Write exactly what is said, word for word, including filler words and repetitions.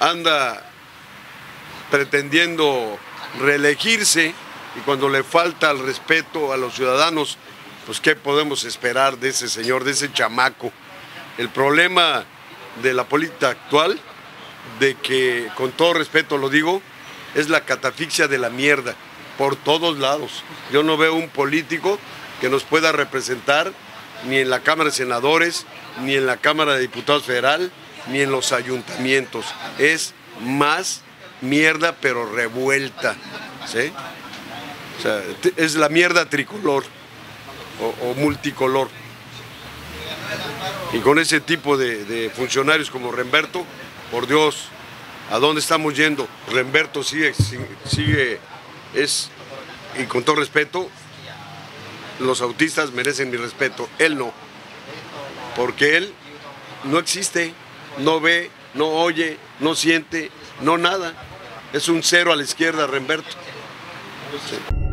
anda pretendiendo reelegirse y cuando le falta el respeto a los ciudadanos, pues ¿qué podemos esperar de ese señor, de ese chamaco? El problema de la política actual, de que, con todo respeto lo digo, es la catafixia de la mierda, por todos lados. Yo no veo un político que nos pueda representar ni en la Cámara de Senadores, ni en la Cámara de Diputados Federal, ni en los ayuntamientos. Es más mierda, pero revuelta, ¿sí? O sea, es la mierda tricolor o, o multicolor. Y con ese tipo de, de funcionarios como Remberto, por Dios, ¿a dónde estamos yendo? Remberto sigue, sigue es, y con todo respeto, los autistas merecen mi respeto, él no, porque él no existe, no ve, no oye, no siente, no nada, es un cero a la izquierda Remberto. Sí.